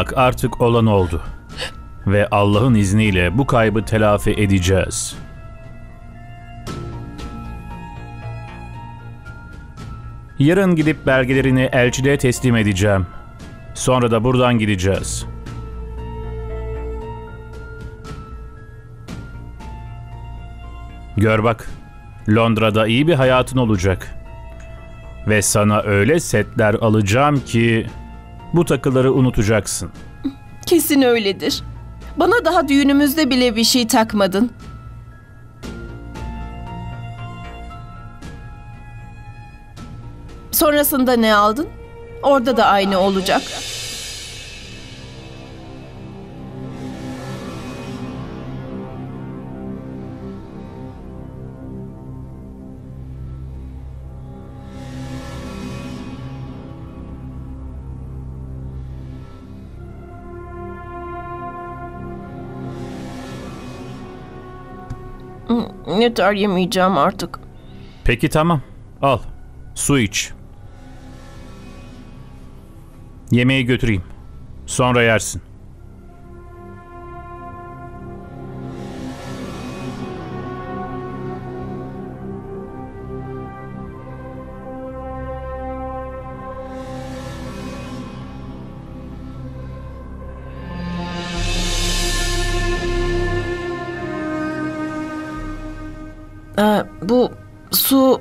Bak, artık olan oldu. Ve Allah'ın izniyle bu kaybı telafi edeceğiz. Yarın gidip belgelerini elçiliğe teslim edeceğim. Sonra da buradan gideceğiz. Gör bak, Londra'da iyi bir hayatın olacak. Ve sana öyle setler alacağım ki bu takıları unutacaksın. Kesin öyledir. Bana daha düğünümüzde bile bir şey takmadın. Sonrasında ne aldın? Orada da aynı olacak. Yeter, yemeyeceğim artık. Peki tamam. Al. Su iç. Yemeği götüreyim. Sonra yersin. Bu su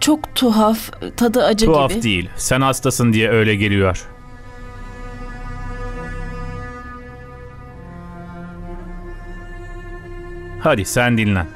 çok tuhaf, tadı acı gibi. Tuhaf değil. Sen hastasın diye öyle geliyor. Hadi sen dinlen.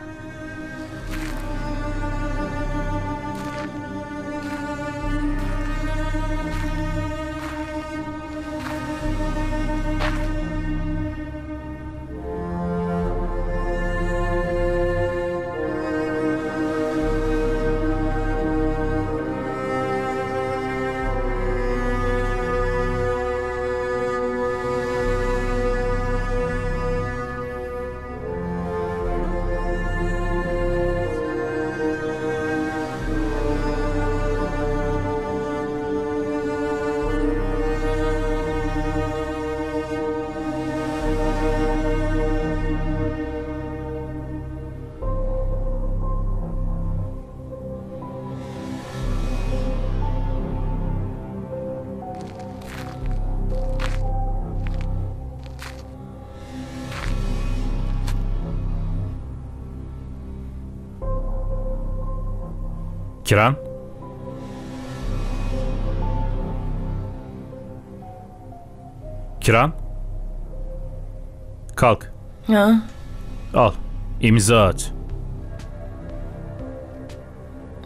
Kiran? Kiran? Kalk. Ha? Al, imza at.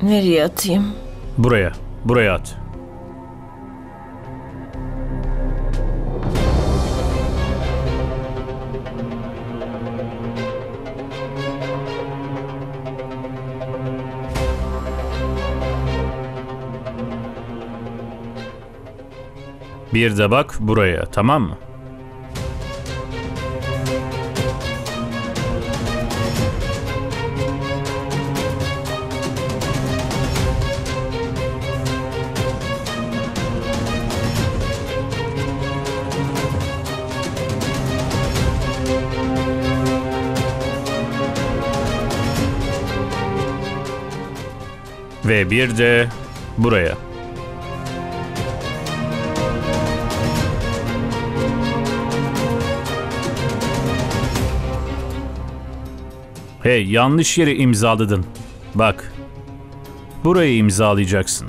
Nereye atayım? Buraya at. Bir de bak buraya, tamam mı? Ve bir de buraya. Hey, yanlış yere imzaladın. Bak, burayı imzalayacaksın.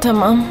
Tamam.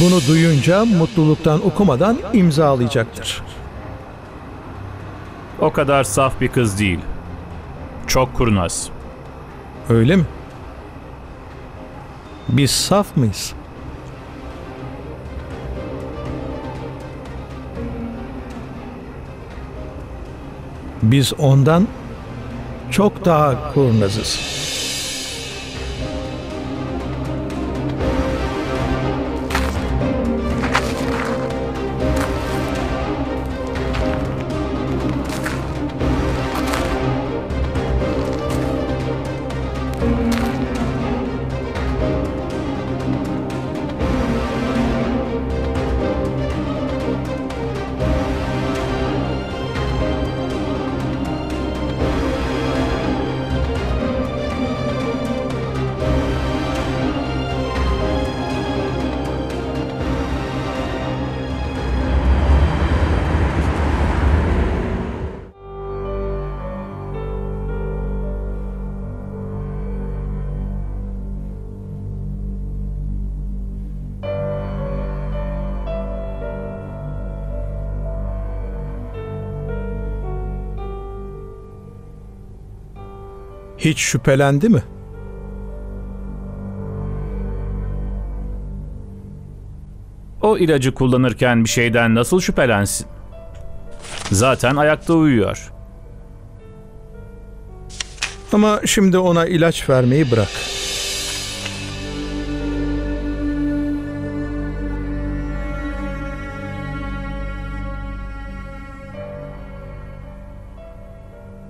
Bunu duyunca mutluluktan okumadan imzalayacaktır. O kadar saf bir kız değil. Çok kurnaz. Öyle mi? Biz saf mıyız? Biz ondan çok daha kurnazız. Hiç şüphelendi mi? O ilacı kullanırken bir şeyden nasıl şüphelensin? Zaten ayakta uyuyor. Ama şimdi ona ilaç vermeyi bırak.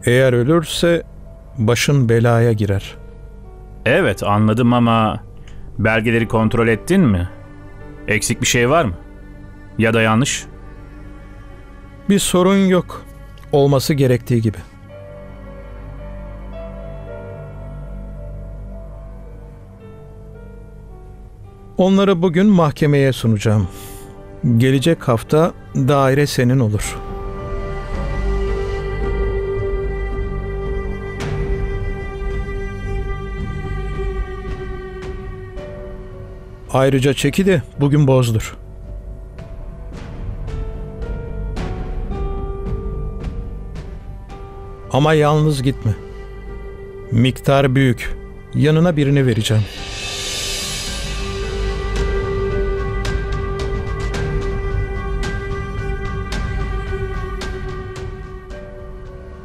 Eğer ölürse başın belaya girer. Evet, anladım ama belgeleri kontrol ettin mi? Eksik bir şey var mı? Ya da yanlış? Bir sorun yok. Olması gerektiği gibi. Onları bugün mahkemeye sunacağım. Gelecek hafta daire senin olur. Ayrıca çeki de bugün bozdur. Ama yalnız gitme. Miktar büyük. Yanına birini vereceğim.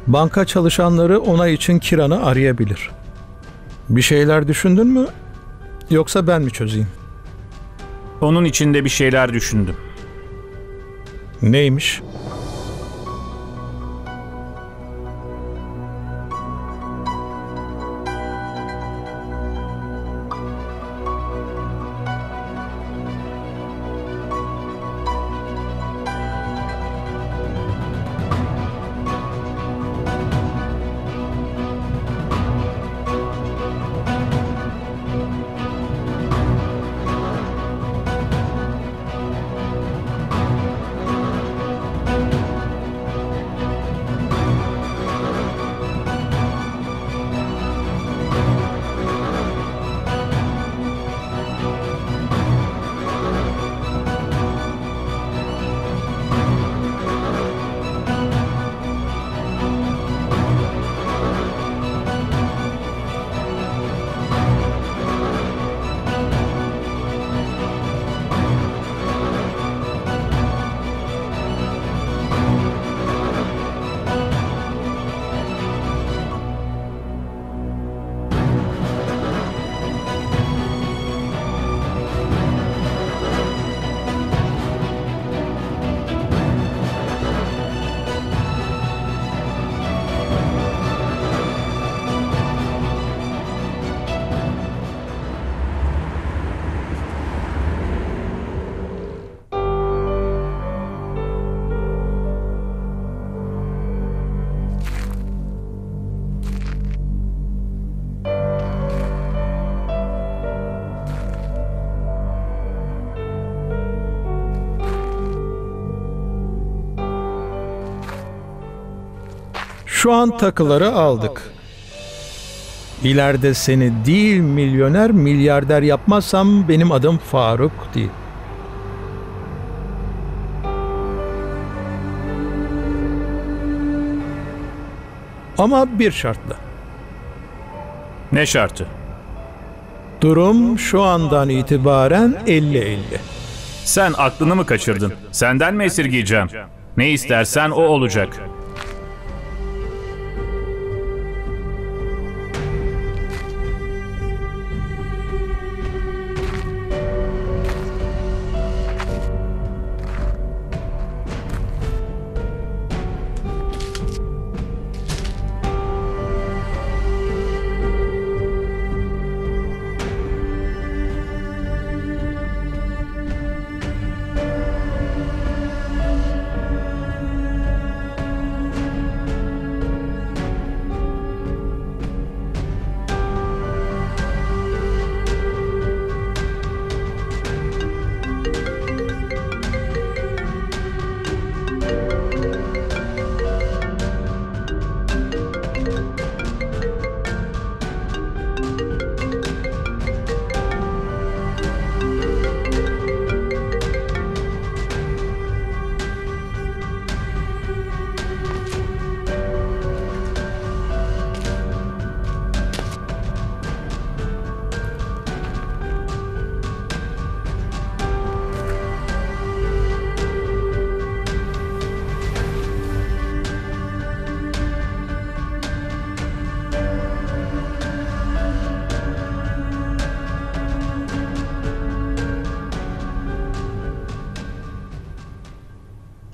Banka çalışanları onay için Kiran'ı arayabilir. Bir şeyler düşündün mü? Yoksa ben mi çözeyim? Onun içinde bir şeyler düşündüm. Neymiş? Şu an takıları aldık. İleride seni değil milyoner, milyarder yapmazsam benim adım Faruk değil. Ama bir şartla. Ne şartı? Durum şu andan itibaren 50-50. Sen aklını mı kaçırdın? Senden mi esirgeyeceğim? Ne istersen o olacak.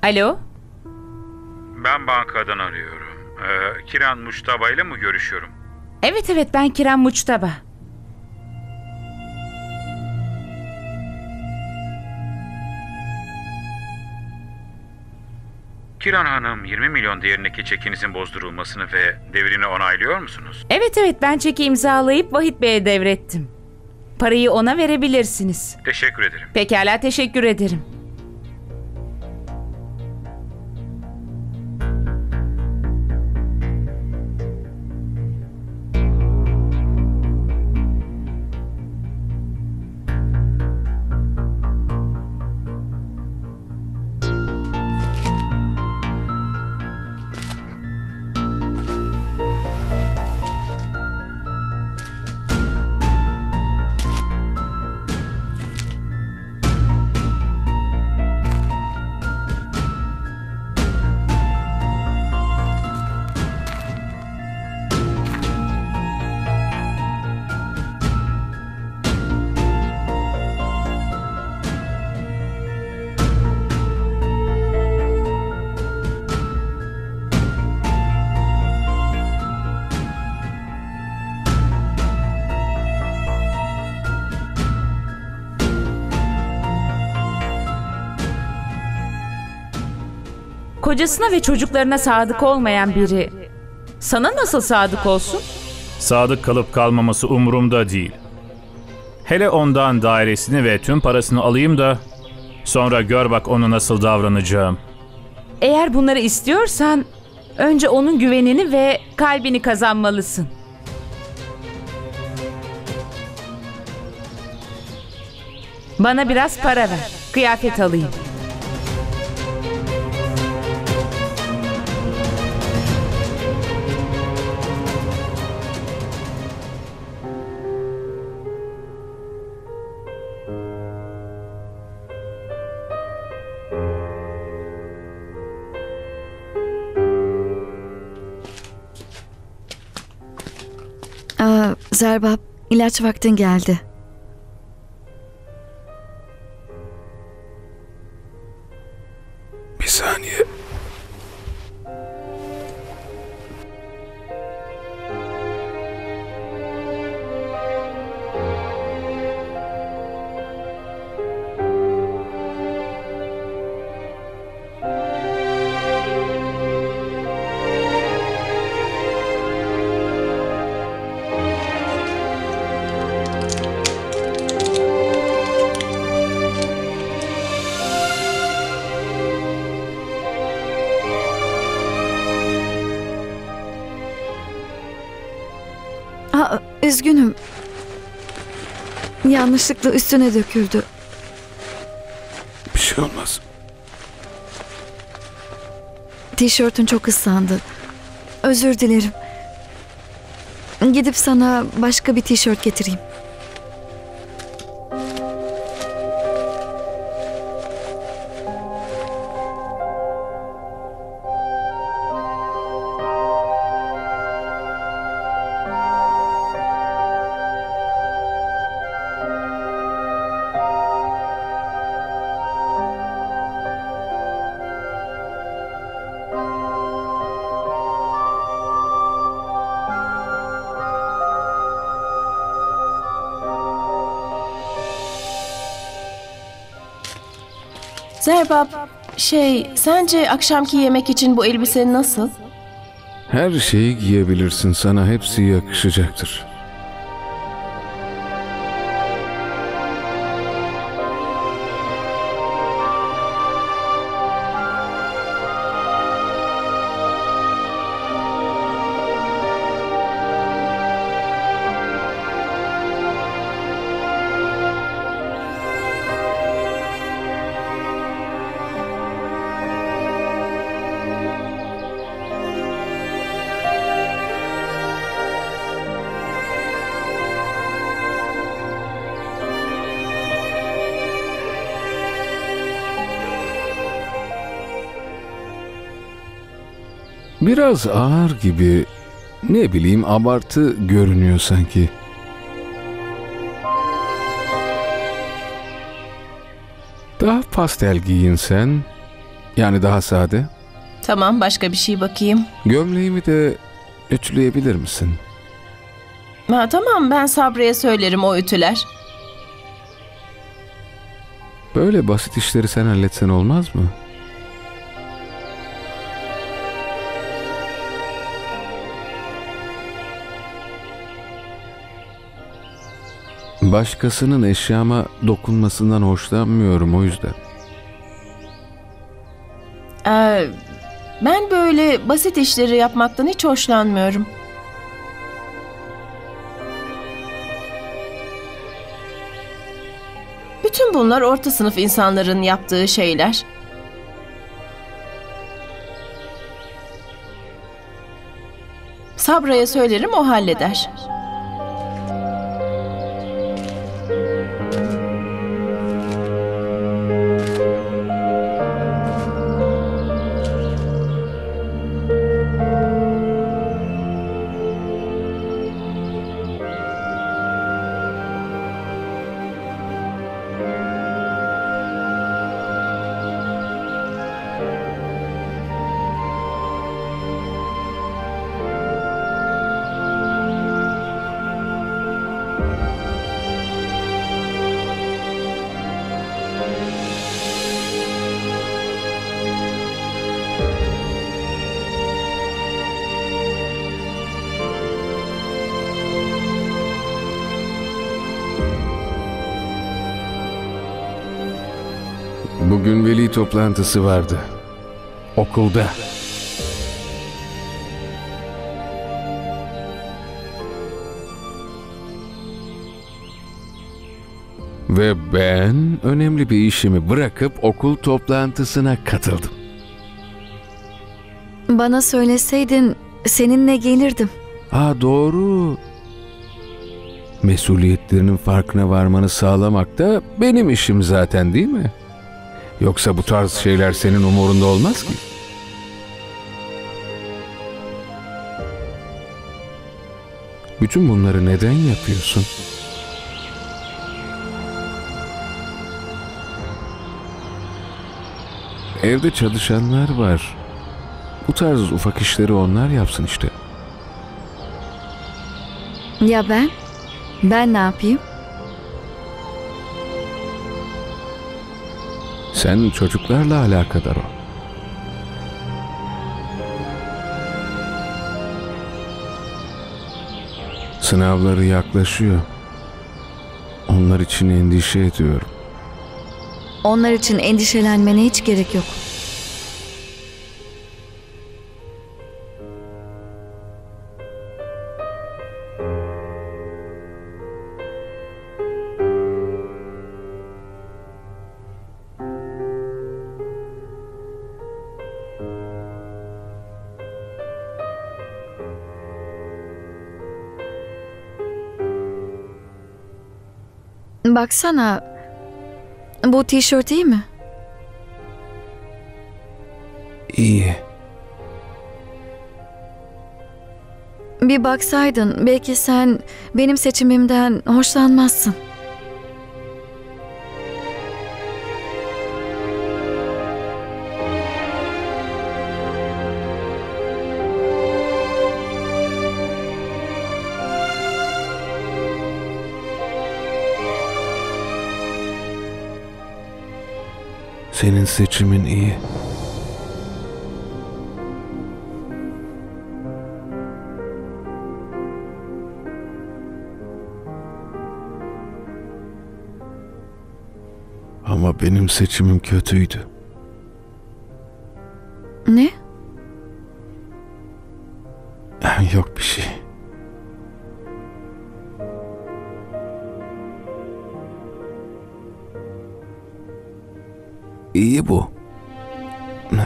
Alo? Ben bankadan arıyorum. Kiran Muçtaba ile mi görüşüyorum? Evet, ben Kiran Muçtaba. Kiran Hanım, 20 milyon değerindeki çekinizin bozdurulmasını ve devrini onaylıyor musunuz? Evet, ben çeki imzalayıp Vahit Bey'e devrettim. Parayı ona verebilirsiniz. Teşekkür ederim. Pekala, teşekkür ederim. Kocasına ve çocuklarına sadık olmayan biri sana nasıl sadık olsun? Sadık kalıp kalmaması umurumda değil. Hele ondan dairesini ve tüm parasını alayım da sonra gör bak onu nasıl davranacağım. Eğer bunları istiyorsan önce onun güvenini ve kalbini kazanmalısın. Bana biraz para ver, kıyafet alayım. Zarbab, ilaç vaktin geldi. Bir saniye. Üzgünüm. Yanlışlıkla üstüne döküldü. Bir şey olmaz. Tişörtün çok ıslandı. Özür dilerim. Gidip sana başka bir tişört getireyim. Zarbab, sence akşamki yemek için bu elbise nasıl? Her şeyi giyebilirsin. Sana hepsi yakışacaktır. Biraz ağır gibi, ne bileyim, abartı görünüyor sanki. Daha pastel giyinsen, yani daha sade. Tamam, başka bir şey bakayım. Gömleğimi de ütüleyebilir misin? Ha, tamam, ben Sabri'ye söylerim, o ütüler. Böyle basit işleri sen halletsen olmaz mı? Başkasının eşyama dokunmasından hoşlanmıyorum, o yüzden. Ben böyle basit işleri yapmaktan hiç hoşlanmıyorum. Bütün bunlar orta sınıf insanların yaptığı şeyler. Sabri'ye söylerim, o halleder. Bugün veli toplantısı vardı. Okulda. Ve ben önemli bir işimi bırakıp okul toplantısına katıldım. Bana söyleseydin seninle gelirdim. Ha, doğru. Mesuliyetlerinin farkına varmanı sağlamak da benim işim zaten, değil mi? Yoksa bu tarz şeyler senin umurunda olmaz ki. Bütün bunları neden yapıyorsun? Evde çalışanlar var. Bu tarz ufak işleri onlar yapsın işte. Ya ben? Ben ne yapayım? Sen çocuklarla alakadar ol. Sınavları yaklaşıyor. Onlar için endişe ediyorum. Onlar için endişelenmene hiç gerek yok. Baksana, bu tişört iyi mi? İyi. Bir baksaydın, belki sen benim seçimimden hoşlanmazsın. Senin seçimin iyi. Ama benim seçimim kötüydü. Ne? Yok bir şey. İyi bu.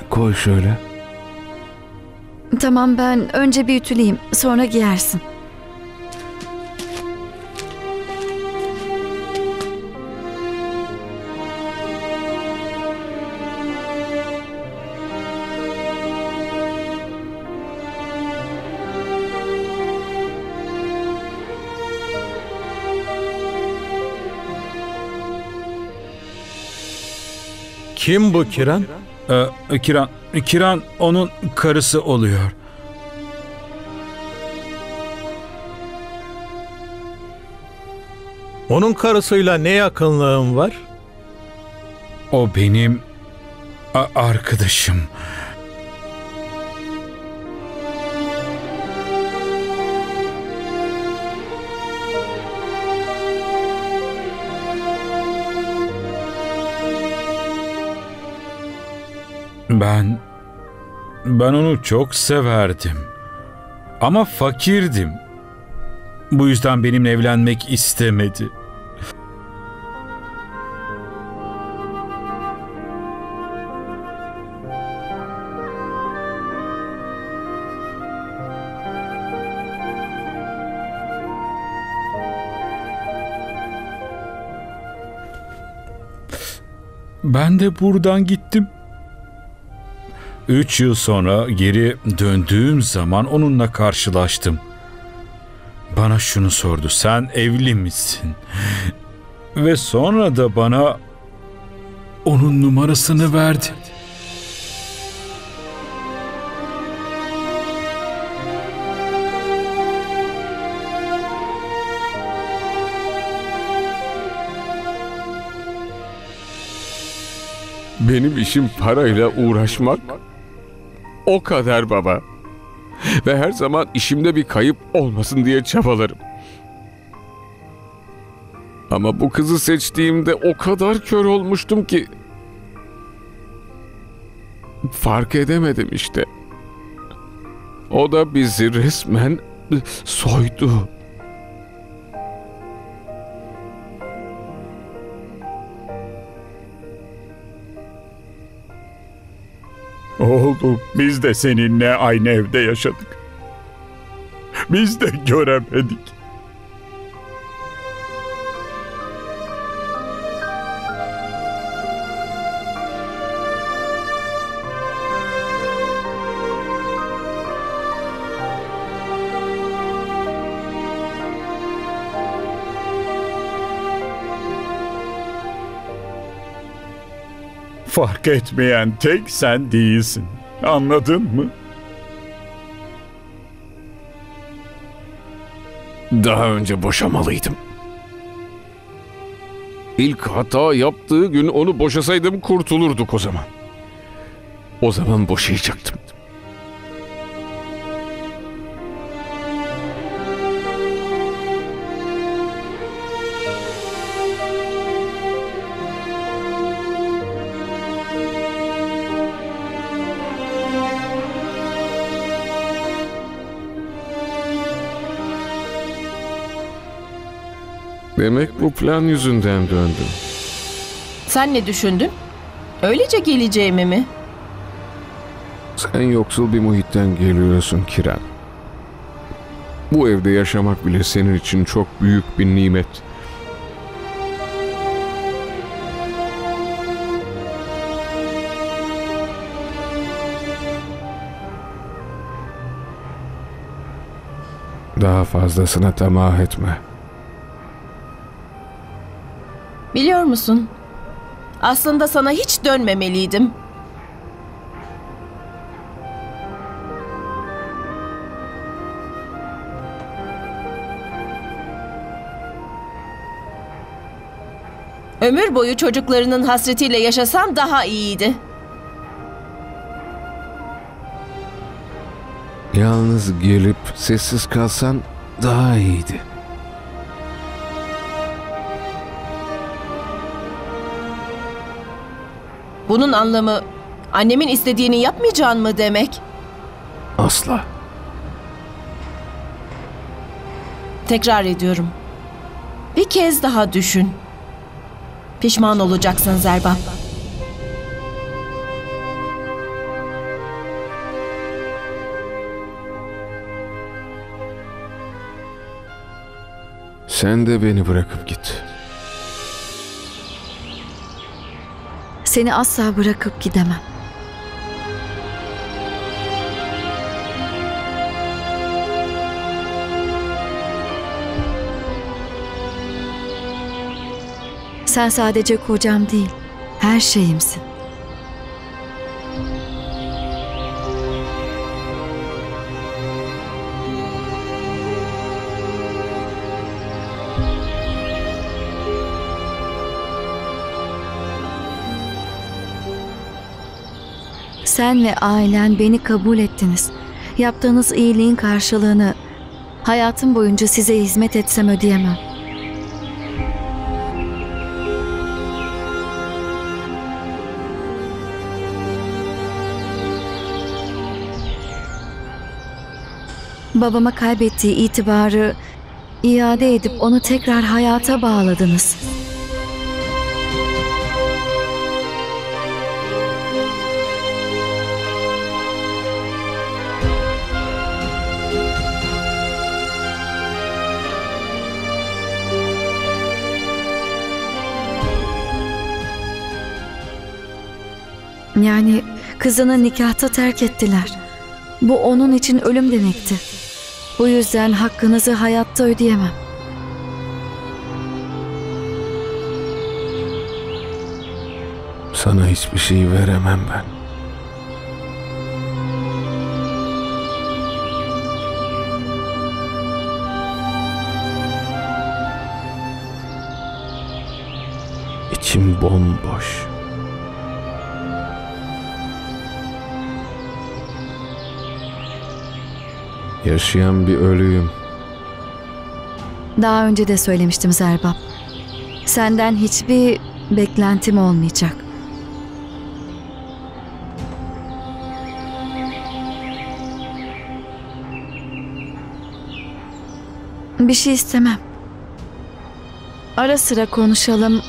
Koy şöyle. Tamam, ben önce bir ütüleyeyim, sonra giyersin. Kim bu Kiran? Kiran onun karısı oluyor. Onun karısıyla ne yakınlığım var? O benim arkadaşım. Ben onu çok severdim. Ama fakirdim. Bu yüzden benimle evlenmek istemedi. Ben de buradan gittim. 3 yıl sonra geri döndüğüm zaman onunla karşılaştım. Bana şunu sordu, sen evli misin? Ve sonra da bana onun numarasını verdi. Benim işim parayla uğraşmak. O kadar baba. Ve her zaman işimde bir kayıp olmasın diye çabalarım. Ama bu kızı seçtiğimde o kadar kör olmuştum ki fark edemedim işte. O da bizi resmen soydu. Oğlum, biz de seninle aynı evde yaşadık. Biz de göremedik. Fark etmeyen tek sen değilsin. Anladın mı? Daha önce boşamalıydım. İlk hata yaptığı gün onu boşasaydım kurtulurduk o zaman. O zaman boşayacaktım. Demek bu plan yüzünden döndüm. Sen ne düşündün? Öylece geleceğimi mi? Sen yoksul bir muhitten geliyorsun Kiran. Bu evde yaşamak bile senin için çok büyük bir nimet. Daha fazlasına tamah etme. Biliyor musun? Aslında sana hiç dönmemeliydim. Ömür boyu çocuklarının hasretiyle yaşasan daha iyiydi. Yalnız gelip sessiz kalsan daha iyiydi. Bunun anlamı annemin istediğini yapmayacağın mı demek? Asla. Tekrar ediyorum. Bir kez daha düşün. Pişman olacaksın Zerbab. Sen de beni bırakıp git. Seni asla bırakıp gidemem. Sen sadece kocam değil, her şeyimsin. Sen ve ailen beni kabul ettiniz. Yaptığınız iyiliğin karşılığını hayatım boyunca size hizmet etsem ödeyemem. Babama kaybettiği itibarı iade edip onu tekrar hayata bağladınız. Yani kızını nikahta terk ettiler. Bu onun için ölüm demekti. Bu yüzden hakkınızı hayatta ödeyemem. Sana hiçbir şey veremem ben. İçim bomboş. Yaşayan bir ölüyüm. Daha önce de söylemiştim Zerbab. Senden hiçbir beklentim olmayacak. Bir şey istemem. Ara sıra konuşalım.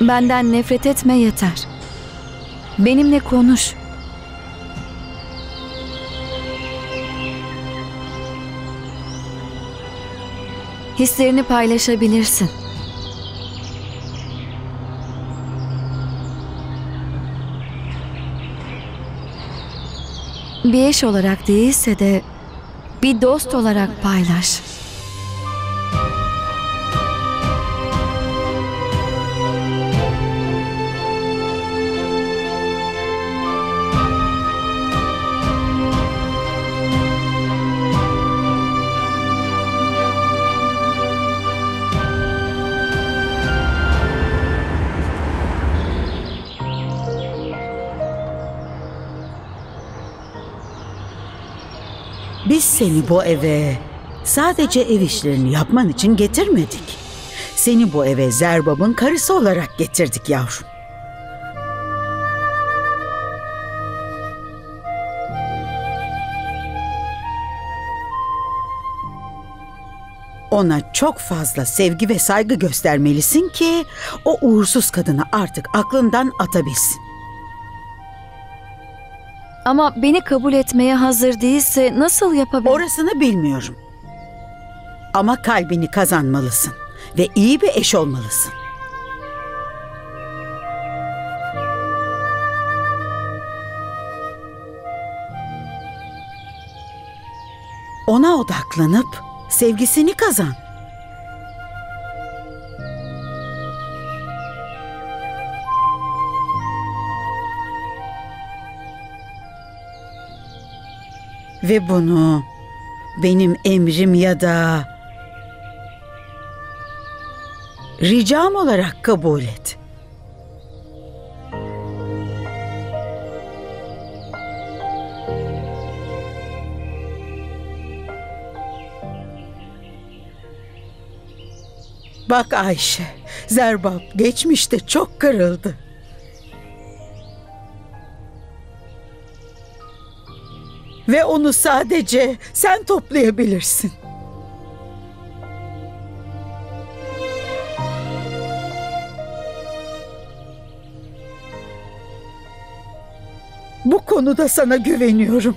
Benden nefret etme yeter. Benimle konuş. Hislerini paylaşabilirsin. Bir eş olarak değilse de bir dost olarak paylaş. Biz seni bu eve sadece ev işlerini yapman için getirmedik. Seni bu eve Zerbab'ın karısı olarak getirdik yavrum. Ona çok fazla sevgi ve saygı göstermelisin ki o uğursuz kadını artık aklından atabilsin. Ama beni kabul etmeye hazır değilse nasıl yapabilirim? Orasını bilmiyorum. Ama kalbini kazanmalısın ve iyi bir eş olmalısın. Ona odaklanıp sevgisini kazan. Ve bunu benim emrim ya da ricam olarak kabul et. Bak Ayşe, Zarbab geçmişte çok kırıldı. Ve onu sadece sen toplayabilirsin. Bu konuda sana güveniyorum.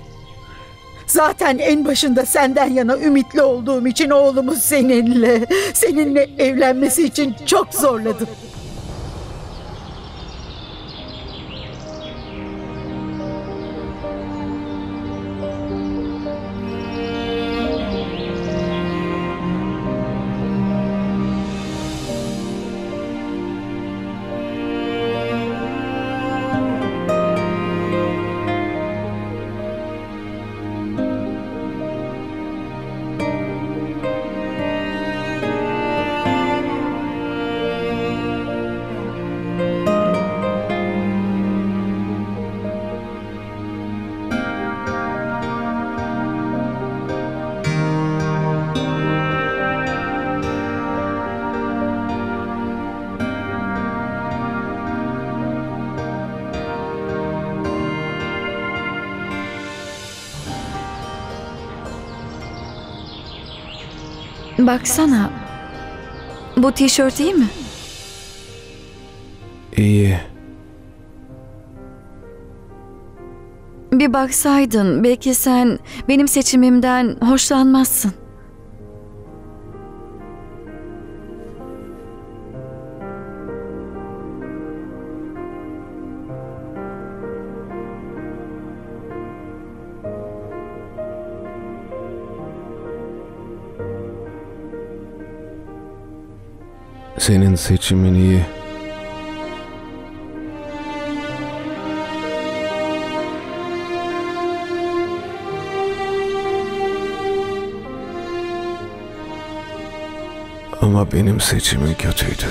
Zaten en başında senden yana ümitli olduğum için oğlumu seninle evlenmesi için çok zorladım. Baksana, bu tişört iyi mi? İyi. Bir baksaydın, belki sen benim seçimimden hoşlanmazsın. Senin seçimin iyi. Ama benim seçimim kötüydü.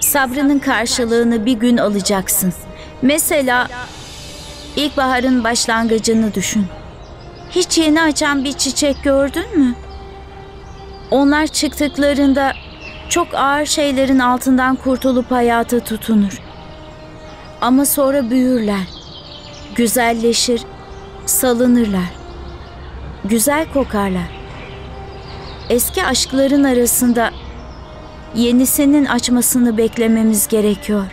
Sabrının karşılığını bir gün alacaksın. Mesela ilkbaharın başlangıcını düşün. Hiç yeni açan bir çiçek gördün mü? Onlar çıktıklarında çok ağır şeylerin altından kurtulup hayata tutunur. Ama sonra büyürler, güzelleşir, salınırlar, güzel kokarlar. Eski aşkların arasında yenisinin açmasını beklememiz gerekiyor.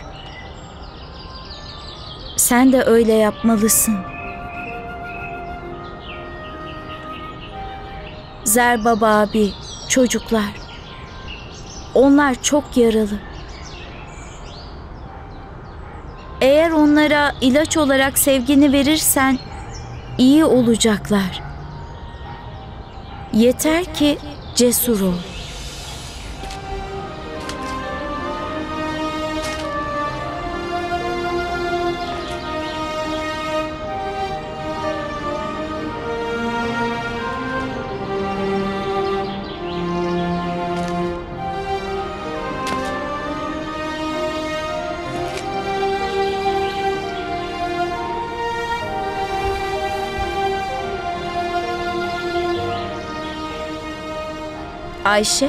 Sen de öyle yapmalısın. Zerbab abi, çocuklar. Onlar çok yaralı. Eğer onlara ilaç olarak sevgini verirsen iyi olacaklar. Yeter ki cesur ol. Ayşe,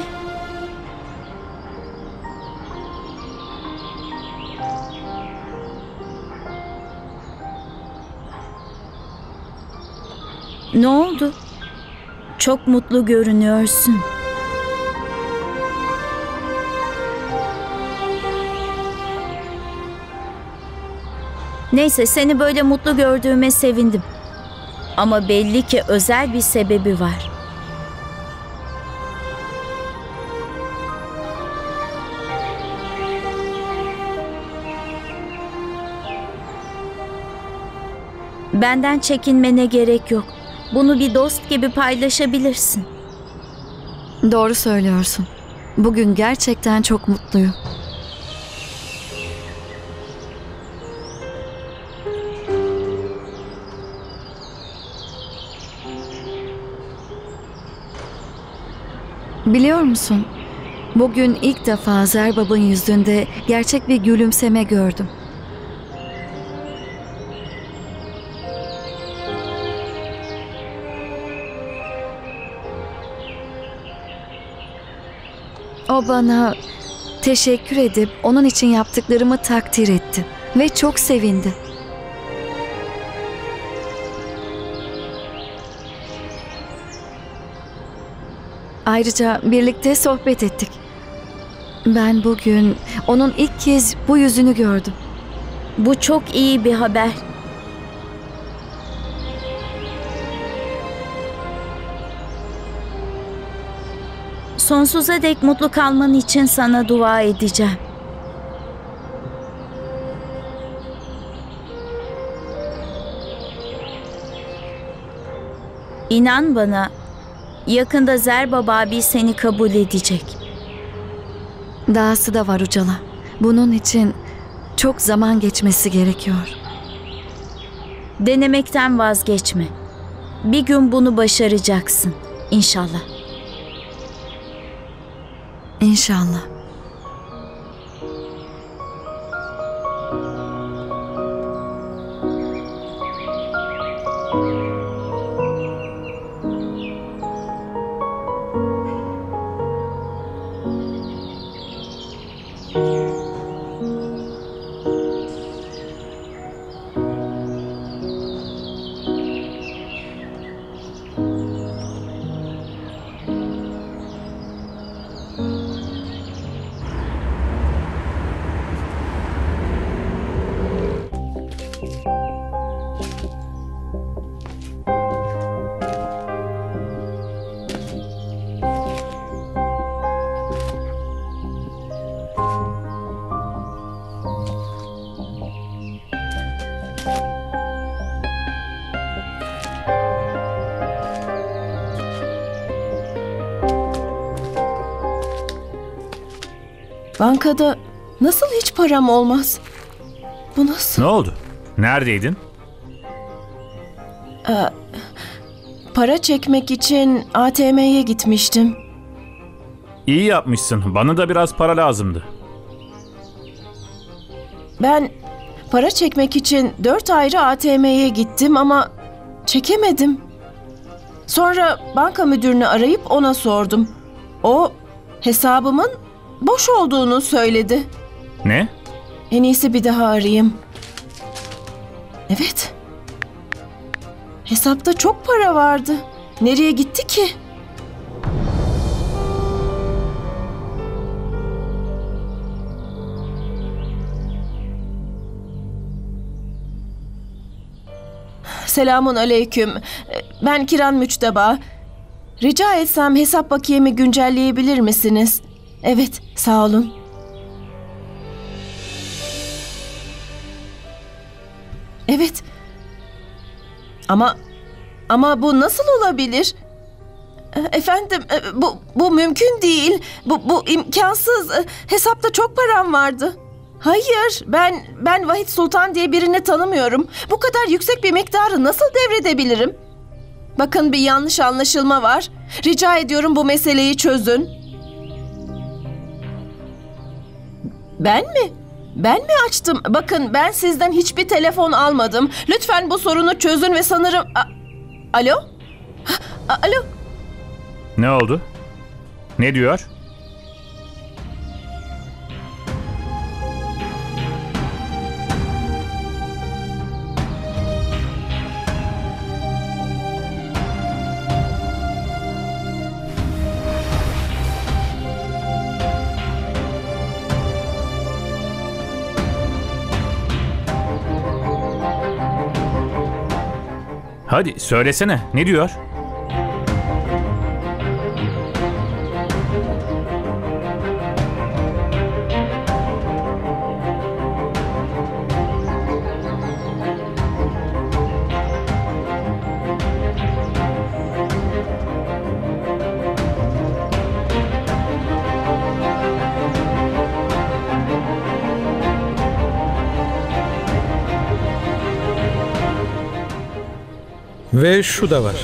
ne oldu? Çok mutlu görünüyorsun. Neyse, seni böyle mutlu gördüğüme sevindim. Ama belli ki özel bir sebebi var. Benden çekinmene gerek yok. Bunu bir dost gibi paylaşabilirsin. Doğru söylüyorsun. Bugün gerçekten çok mutluyum. Biliyor musun? Bugün ilk defa Zarbab'ın yüzünde gerçek bir gülümseme gördüm. O bana teşekkür edip onun için yaptıklarımı takdir etti ve çok sevindi. Ayrıca birlikte sohbet ettik. Ben bugün onun ilk kez bu yüzünü gördüm. Bu çok iyi bir haber. Sonsuza dek mutlu kalman için sana dua edeceğim. İnan bana, yakında Zerbab abi seni kabul edecek. Dahası da var Ujala. Bunun için çok zaman geçmesi gerekiyor. Denemekten vazgeçme. Bir gün bunu başaracaksın inşallah. İnşallah. Bankada nasıl hiç param olmaz? Bu nasıl? Ne oldu? Neredeydin? Para çekmek için ATM'ye gitmiştim. İyi yapmışsın. Bana da biraz para lazımdı. Ben para çekmek için 4 ayrı ATM'ye gittim ama çekemedim. Sonra banka müdürünü arayıp ona sordum. O hesabımın boş olduğunu söyledi. Ne? En iyisi bir daha arayayım. Evet. Hesapta çok para vardı. Nereye gitti ki? Selamun aleyküm. Ben Kiran Müçteba. Rica etsem hesap bakiyemi güncelleyebilir misiniz? Evet, sağ olun. Evet. Ama bu nasıl olabilir? Efendim, bu mümkün değil. Bu imkansız. Hesapta çok param vardı. Hayır, ben Vahit Sultan diye birini tanımıyorum. Bu kadar yüksek bir miktarı nasıl devredebilirim? Bakın, bir yanlış anlaşılma var. Rica ediyorum bu meseleyi çözün. Ben mi? Ben mi açtım? Bakın, ben sizden hiçbir telefon almadım. Lütfen bu sorunu çözün ve sanırım... Alo? Alo? Ne oldu? Ne diyor? Hadi söylesene, ne diyor? Ve şu da var.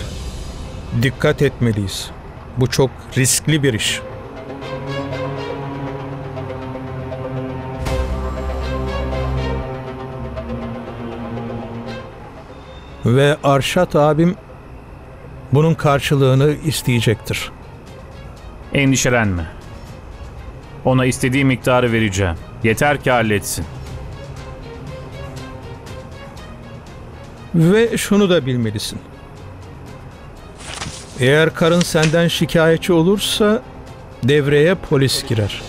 Dikkat etmeliyiz. Bu çok riskli bir iş. Ve Arşat abim bunun karşılığını isteyecektir. Endişelenme. Ona istediği miktarı vereceğim. Yeter ki halletsin. Ve şunu da bilmelisin. Eğer karın senden şikayetçi olursa devreye polis girer.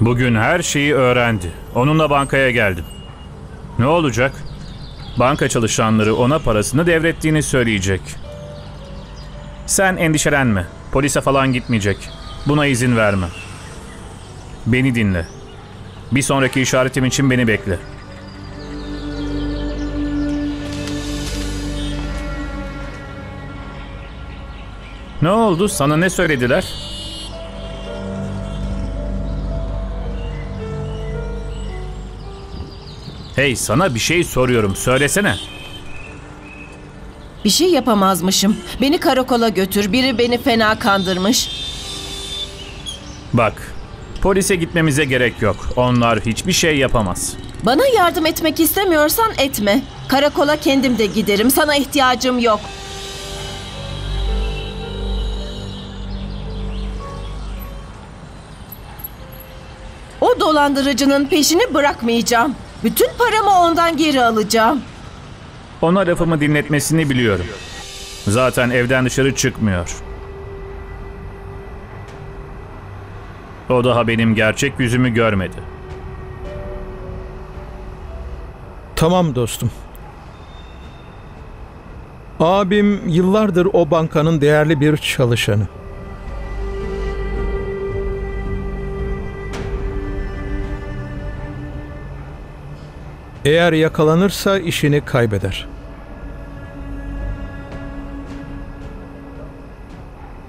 Bugün her şeyi öğrendi. Onunla bankaya geldim. Ne olacak? Banka çalışanları ona parasını devrettiğini söyleyecek. Sen endişelenme. Polise falan gitmeyecek. Buna izin verme. Beni dinle. Bir sonraki işaretim için beni bekle. Ne oldu? Sana ne söylediler? Hey, sana bir şey soruyorum. Söylesene. Bir şey yapamazmışım. Beni karakola götür. Biri beni fena kandırmış. Bak, polise gitmemize gerek yok. Onlar hiçbir şey yapamaz. Bana yardım etmek istemiyorsan etme. Karakola kendim de giderim. Sana ihtiyacım yok. O dolandırıcının peşini bırakmayacağım. Bütün paramı ondan geri alacağım. Ona lafımı dinletmesini biliyorum. Zaten evden dışarı çıkmıyor. O daha benim gerçek yüzümü görmedi. Tamam dostum. Abim yıllardır o bankanın değerli bir çalışanı. Eğer yakalanırsa işini kaybeder.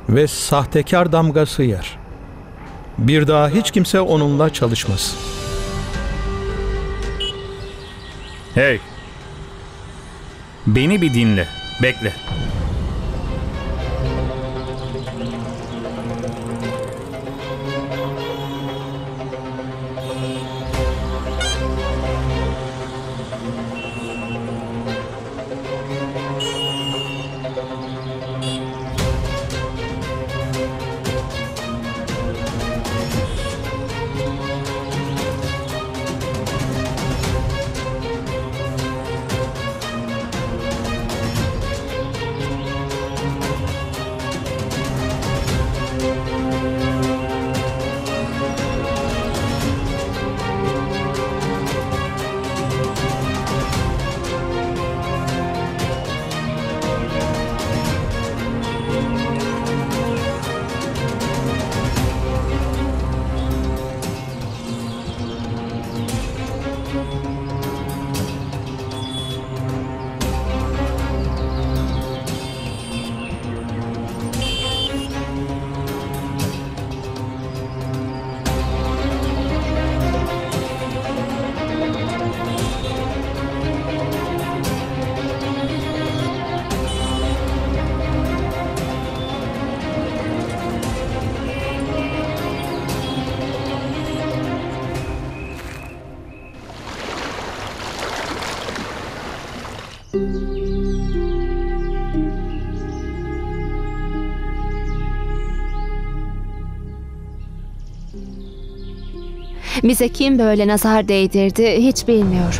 Ve sahtekar damgası yer. Bir daha hiç kimse onunla çalışmaz. Hey! Beni bir dinle, bekle. Bize kim böyle nazar değdirdi hiç bilmiyorum.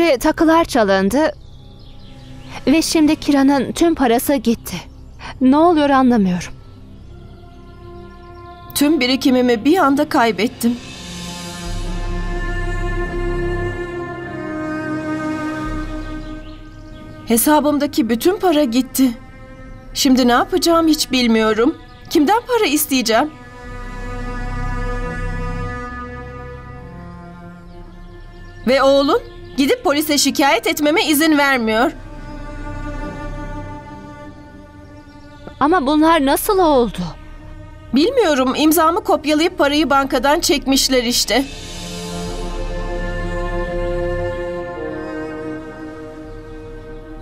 önce takılar çalındı ve şimdi Kiran'ın tüm parası gitti. Ne oluyor anlamıyorum. Tüm birikimimi bir anda kaybettim. Hesabımdaki bütün para gitti. Şimdi ne yapacağım hiç bilmiyorum. Kimden para isteyeceğim? Ve oğlum gidip polise şikayet etmeme izin vermiyor. Ama bunlar nasıl oldu? Bilmiyorum. İmzamı kopyalayıp parayı bankadan çekmişler işte.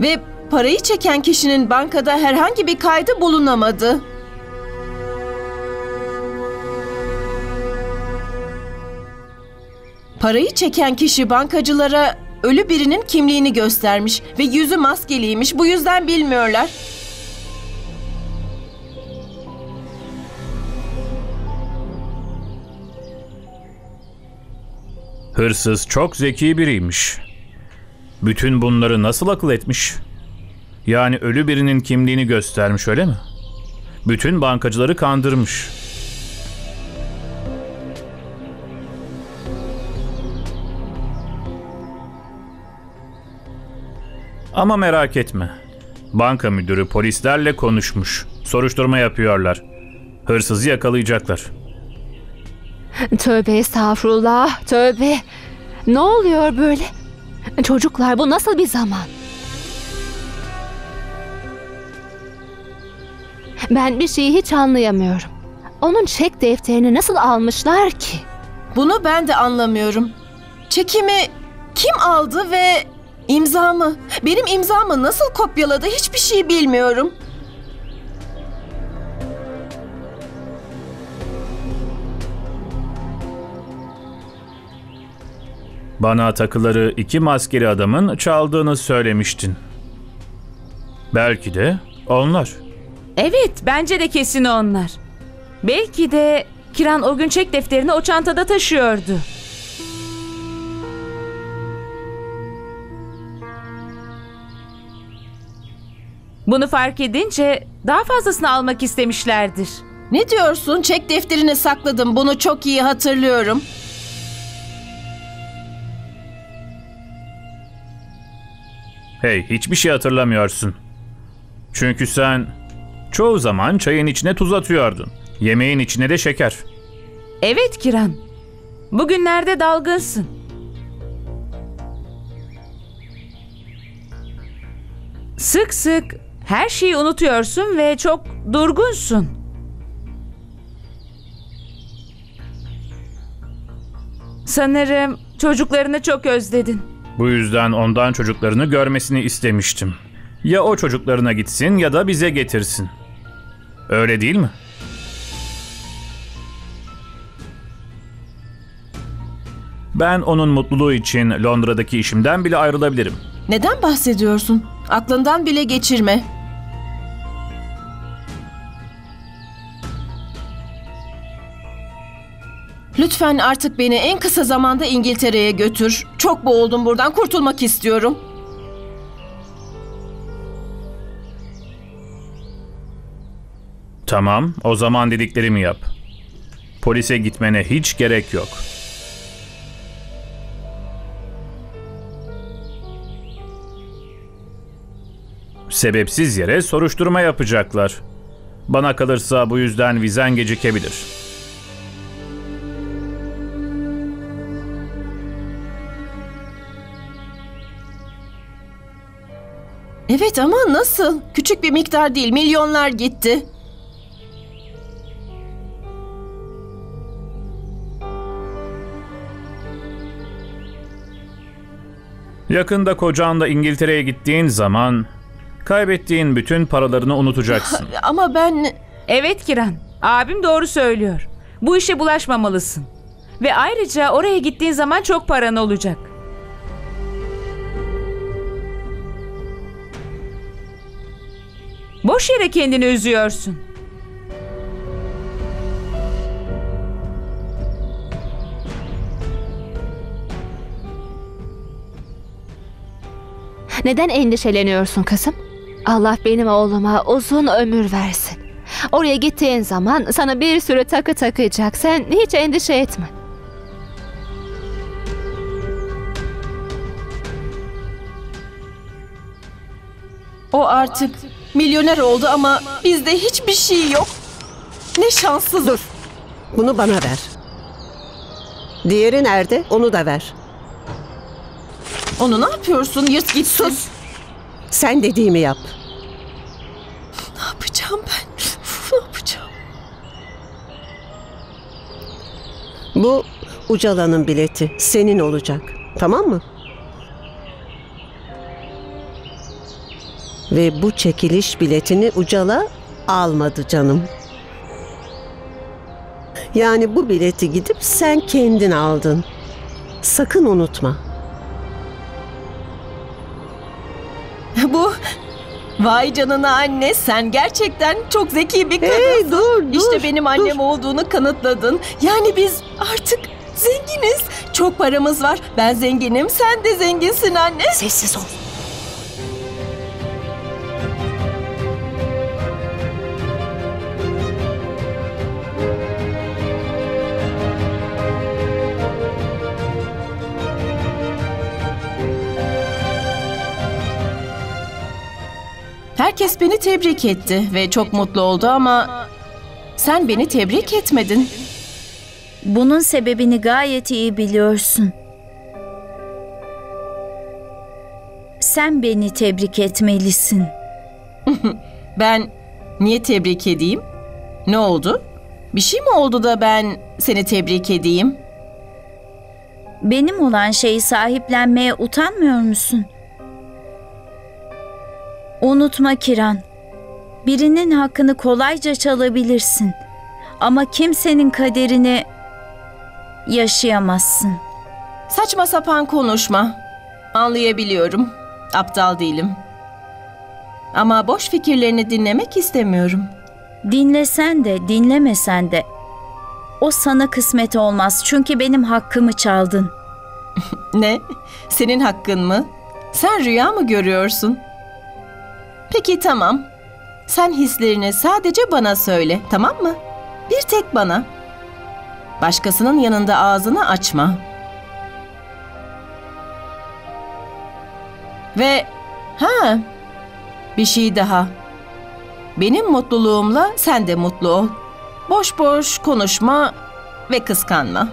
Ve parayı çeken kişinin bankada herhangi bir kaydı bulunamadı. Parayı çeken kişi bankacılara ölü birinin kimliğini göstermiş ve yüzü maskeliymiş. Bu yüzden bilmiyorlar. Hırsız çok zeki biriymiş. Bütün bunları nasıl akıl etmiş? Yani ölü birinin kimliğini göstermiş, öyle mi? Bütün bankacıları kandırmış. Ama merak etme. Banka müdürü polislerle konuşmuş. Soruşturma yapıyorlar. Hırsızı yakalayacaklar. Tövbe estağfurullah, tövbe. Ne oluyor böyle? Çocuklar, bu nasıl bir zaman? Ben bir şeyi hiç anlayamıyorum. Onun çek defterini nasıl almışlar ki? Bunu ben de anlamıyorum. Çekimi kim aldı ve imzamı? Benim imzamı nasıl kopyaladı hiçbir şey bilmiyorum. Bana takıları iki maskeli adamın çaldığını söylemiştin. Belki de onlar. Evet, bence de kesin onlar. Belki de Kiran o gün çek defterini o çantada taşıyordu. Bunu fark edince daha fazlasını almak istemişlerdir. Ne diyorsun? Çek defterini sakladım. Bunu çok iyi hatırlıyorum. Hey, hiçbir şey hatırlamıyorsun. Çünkü sen çoğu zaman çayın içine tuz atıyordun. Yemeğin içine de şeker. Evet Kiran. Bugünlerde dalgınsın. Sık sık her şeyi unutuyorsun ve çok durgunsun. Sanırım çocuklarını çok özledin. Bu yüzden ondan çocuklarını görmesini istemiştim. Ya o çocuklarına gitsin ya da bize getirsin. Öyle değil mi? Ben onun mutluluğu için Londra'daki işimden bile ayrılabilirim. Neden bahsediyorsun? Aklından bile geçirme. Lütfen artık beni en kısa zamanda İngiltere'ye götür. Çok boğuldum, buradan kurtulmak istiyorum. Tamam, o zaman dediklerimi yap. Polise gitmene hiç gerek yok. Sebepsiz yere soruşturma yapacaklar. Bana kalırsa bu yüzden vizen gecikebilir. Evet ama nasıl? Küçük bir miktar değil, milyonlar gitti. Yakında kocanla İngiltere'ye gittiğin zaman kaybettiğin bütün paralarını unutacaksın. Ama ben... Evet Kiran, abim doğru söylüyor. Bu işe bulaşmamalısın. Ve ayrıca oraya gittiğin zaman çok paran olacak. Boş yere kendini üzüyorsun. Neden endişeleniyorsun kızım? Allah benim oğluma uzun ömür versin. Oraya gittiğin zaman sana bir sürü takı takacak. Sen hiç endişe etme. O artık milyoner oldu ama bizde hiçbir şey yok. Ne şanssız. Dur. Bunu bana ver. Diğeri nerede? Onu da ver. Onu ne yapıyorsun? Yırt gitsin. Sus. Sen dediğimi yap. Ne yapacağım ben? Ne yapacağım? Bu Ucala'nın bileti. Senin olacak. Tamam mı? Ve bu çekiliş biletini Ujala almadı canım. Yani bu bileti gidip sen kendin aldın. Sakın unutma. Bu... Vay canına anne, sen gerçekten çok zeki bir kadınsın. Hey, dur, işte benim annem olduğunu kanıtladın. Yani biz artık zenginiz. Çok paramız var. Ben zenginim, sen de zenginsin anne. Sessiz ol. Herkes beni tebrik etti ve çok mutlu oldu ama sen beni tebrik etmedin. Bunun sebebini gayet iyi biliyorsun. Sen beni tebrik etmelisin. Ben niye tebrik edeyim? Ne oldu? Bir şey mi oldu da ben seni tebrik edeyim? Benim olan şeyi sahiplenmeye utanmıyor musun? Unutma Kiran, birinin hakkını kolayca çalabilirsin ama kimsenin kaderini yaşayamazsın. Saçma sapan konuşma. Anlayabiliyorum. Aptal değilim. Ama boş fikirlerini dinlemek istemiyorum. Dinlesen de dinlemesen de o sana kısmet olmaz çünkü benim hakkımı çaldın. Ne? Senin hakkın mı? Sen rüya mı görüyorsun? Peki tamam. Sen hislerini sadece bana söyle, tamam mı? Bir tek bana. Başkasının yanında ağzını açma. Ve bir şey daha. Benim mutluluğumla sen de mutlu ol. Boş boş konuşma ve kıskanma.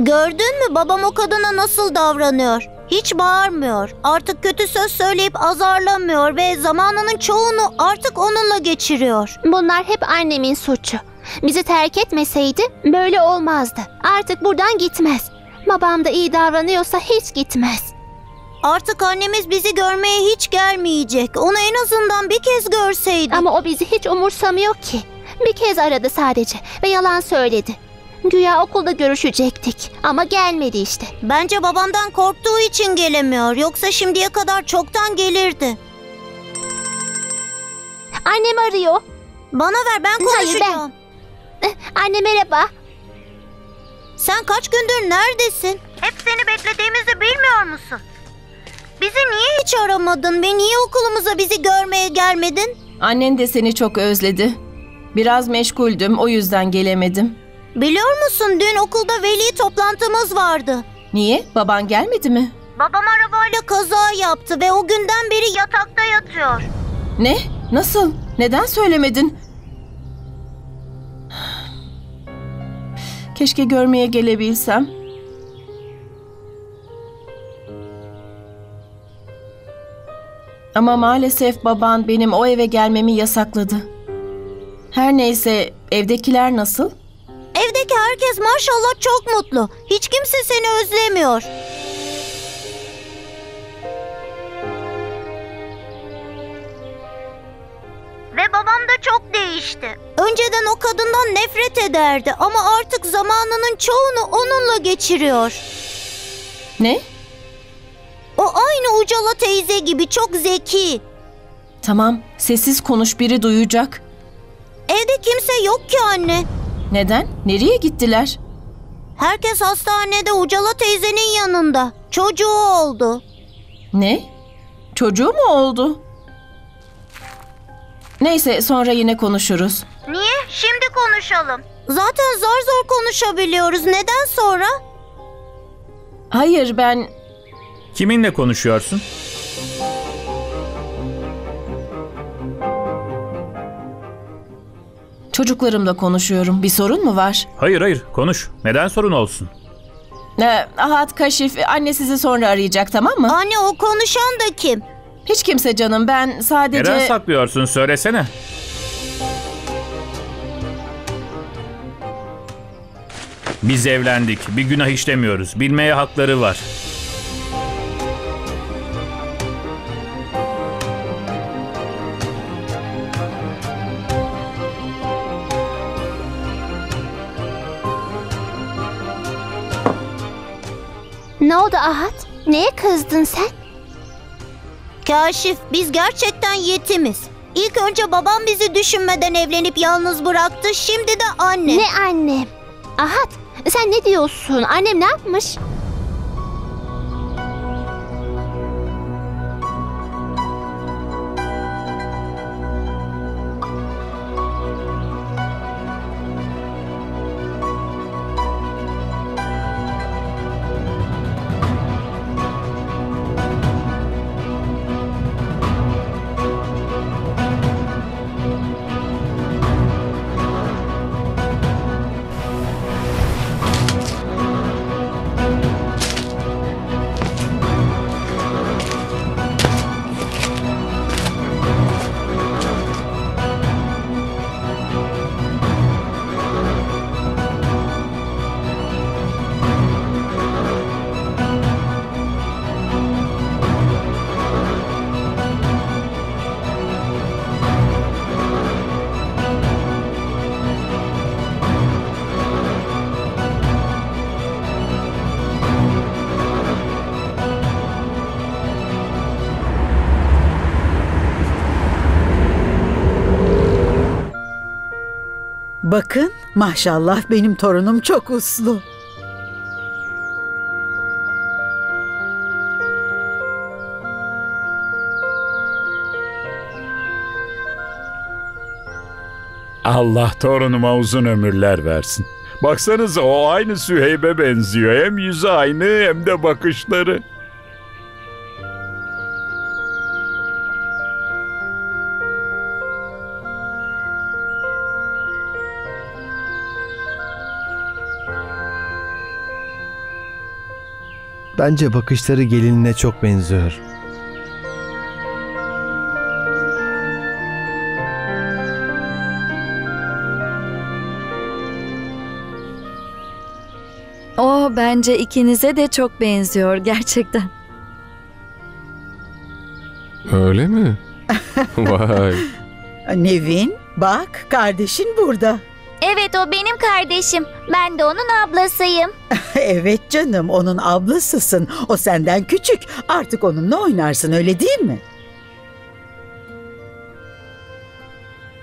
Gördün mü babam o kadına nasıl davranıyor? Hiç bağırmıyor. Artık kötü söz söyleyip azarlamıyor ve zamanının çoğunu artık onunla geçiriyor. Bunlar hep annemin suçu. Bizi terk etmeseydi böyle olmazdı. Artık buradan gitmez. Babam da iyi davranıyorsa hiç gitmez. Artık annemiz bizi görmeye hiç gelmeyecek. Onu en azından bir kez görseydik. Ama o bizi hiç umursamıyor ki. Bir kez aradı sadece ve yalan söyledi. Güya okulda görüşecektik ama gelmedi işte. Bence babamdan korktuğu için gelemiyor. Yoksa şimdiye kadar çoktan gelirdi. Annem arıyor. Bana ver, ben konuşacağım. Hayır, ben. Anne merhaba. Sen kaç gündür neredesin? Hep seni beklediğimizi bilmiyor musun? Bizi niye hiç aramadın ve niye okulumuza bizi görmeye gelmedin? Annen de seni çok özledi. Biraz meşguldüm, o yüzden gelemedim. Biliyor musun, dün okulda veli toplantımız vardı. Niye? Baban gelmedi mi? Babam arabayla kaza yaptı ve o günden beri yatakta yatıyor. Ne? Nasıl? Neden söylemedin? Keşke görmeye gelebilsem. Ama maalesef baban benim o eve gelmemi yasakladı. Her neyse, evdekiler nasıl? Evdeki herkes maşallah çok mutlu. Hiç kimse seni özlemiyor. Ve babam da çok değişti. Önceden o kadından nefret ederdi ama artık zamanının çoğunu onunla geçiriyor. Ne? O O aynı Ujala teyze gibi çok zeki. Tamam, sessiz konuş, biri duyacak. Evde kimse yok ki anne. Neden? Nereye gittiler? Herkes hastanede Ujala teyzenin yanında. Çocuğu oldu. Ne? Çocuğu mu oldu? Neyse, sonra yine konuşuruz. Niye? Şimdi konuşalım. Zaten zor zor konuşabiliyoruz. Neden sonra? Hayır, ben... Kiminle konuşuyorsun? Çocuklarımla konuşuyorum. Bir sorun mu var? Hayır hayır, konuş. Neden sorun olsun? Ahat, Kaşif, anne sizi sonra arayacak, tamam mı? Anne, o konuşan da kim? Hiç kimse canım, ben sadece... Neden saklıyorsun, söylesene. Biz evlendik, bir günah işlemiyoruz. Bilmeye hakları var. Ne oldu Ahat? Neye kızdın sen? Kaşif, biz gerçekten yetimiz. İlk önce babam bizi düşünmeden evlenip yalnız bıraktı. Şimdi de annem. Ne annem? Ahat, sen ne diyorsun? Annem ne yapmış? Bakın, maşallah benim torunum çok uslu. Allah torunuma uzun ömürler versin. Baksanıza, o aynı Süheyb'e benziyor. Hem yüzü aynı hem de bakışları. Bence bakışları gelinine çok benziyor. O bence ikinize de çok benziyor gerçekten. Öyle mi? Vay. Nevin, bak kardeşin burada. Evet, o benim kardeşim. Ben de onun ablasıyım. Evet canım, onun ablasısın. O senden küçük. Artık onunla oynarsın, öyle değil mi?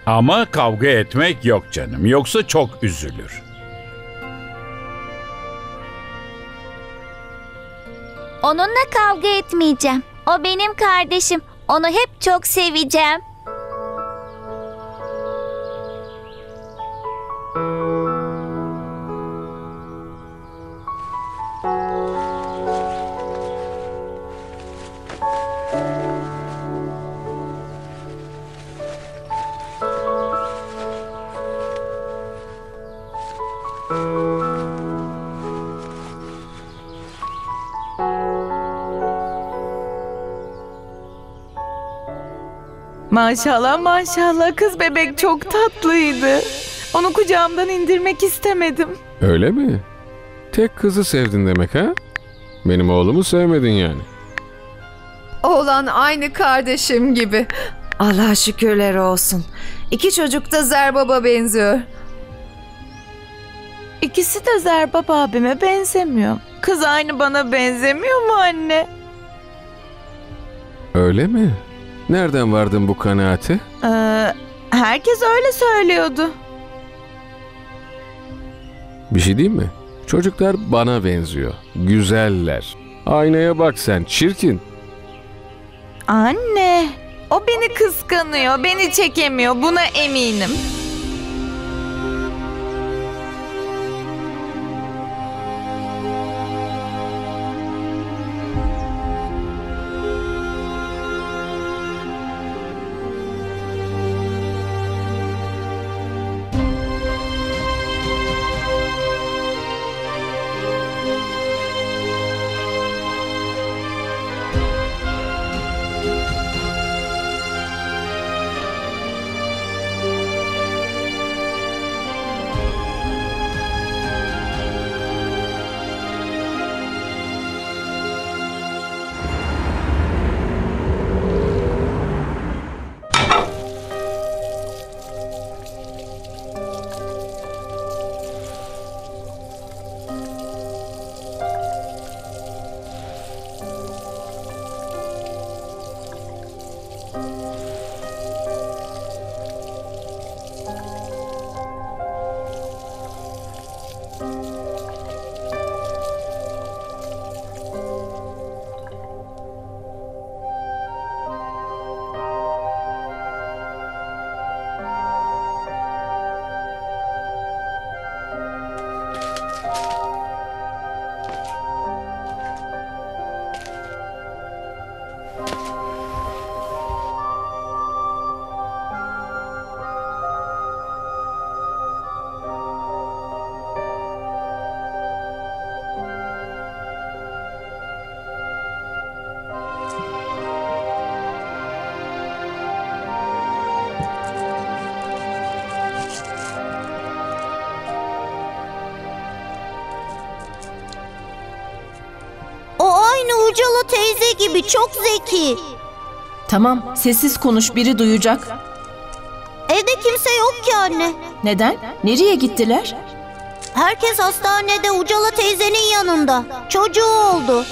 Ama kavga etmek yok canım. Yoksa çok üzülür. Onunla kavga etmeyeceğim. O benim kardeşim. Onu hep çok seveceğim. Maşallah maşallah, kız bebek çok tatlıydı. Onu kucağımdan indirmek istemedim. Öyle mi? Tek kızı sevdin demek ha? Benim oğlumu sevmedin yani. Oğlan aynı kardeşim gibi. Allah şükürler olsun. İki çocuk da Zerbab'a benziyor. İkisi de Zerbab abime benzemiyor. Kız aynı bana benzemiyor mu anne? Öyle mi? Nereden vardın bu kanaate? Herkes öyle söylüyordu. Bir şey diyeyim mi? Çocuklar bana benziyor. Güzeller. Aynaya bak sen, çirkin. Anne, o beni kıskanıyor, beni çekemiyor. Buna eminim. Ujala teyze gibi çok zeki. Tamam, sessiz konuş, biri duyacak. Evde kimse yok ki anne. Neden? Nereye gittiler? Herkes hastanede Ujala teyzenin yanında. Çocuğu oldu.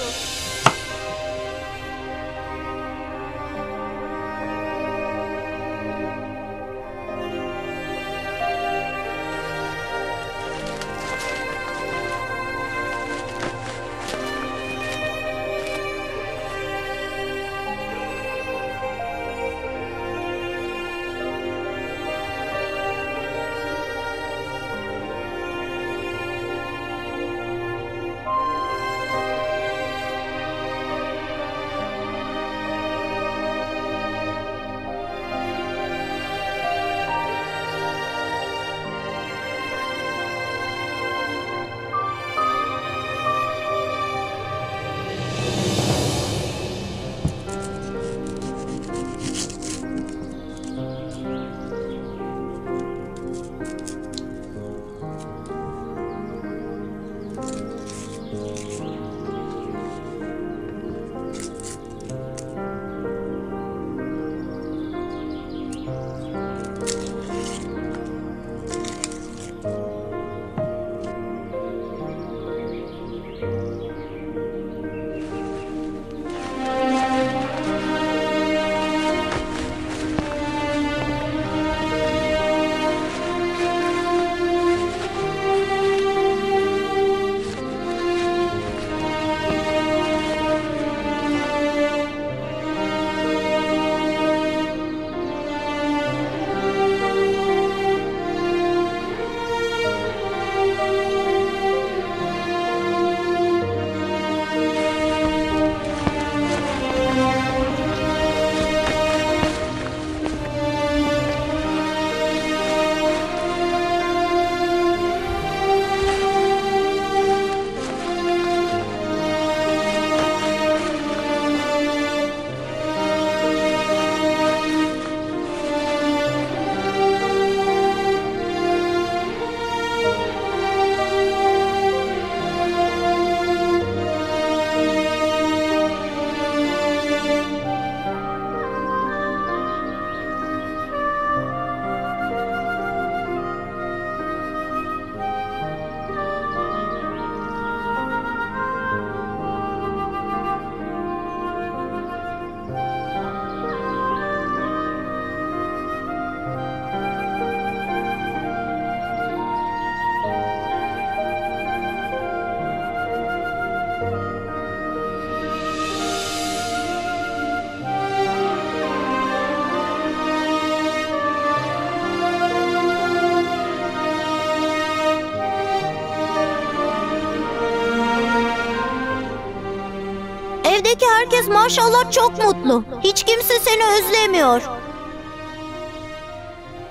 Maşallah çok mutlu. Hiç kimse seni özlemiyor.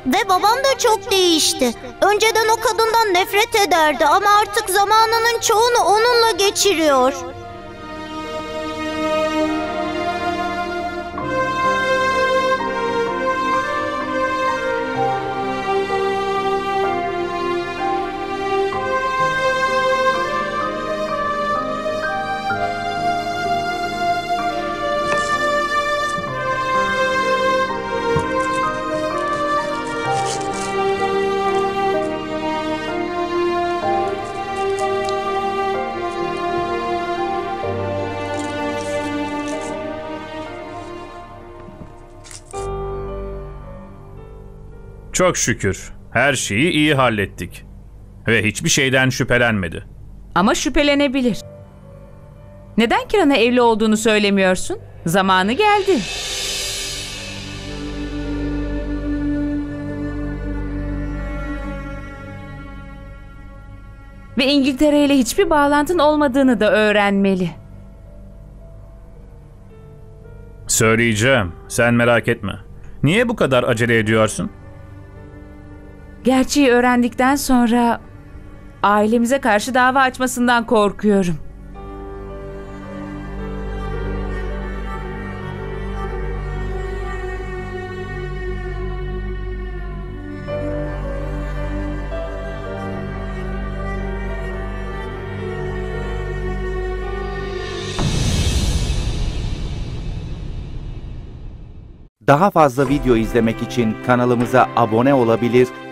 Ve babam da çok değişti. Önceden o kadından nefret ederdi ama artık zamanının çoğunu onunla geçiriyor. Çok şükür. Her şeyi iyi hallettik. Ve hiçbir şeyden şüphelenmedi. Ama şüphelenebilir. Neden Kiran'a evli olduğunu söylemiyorsun? Zamanı geldi. Ve İngiltere ile hiçbir bağlantın olmadığını da öğrenmeli. Söyleyeceğim. Sen merak etme. Niye bu kadar acele ediyorsun? Gerçeği öğrendikten sonra ailemize karşı dava açmasından korkuyorum. Daha fazla video izlemek için kanalımıza abone olabilir,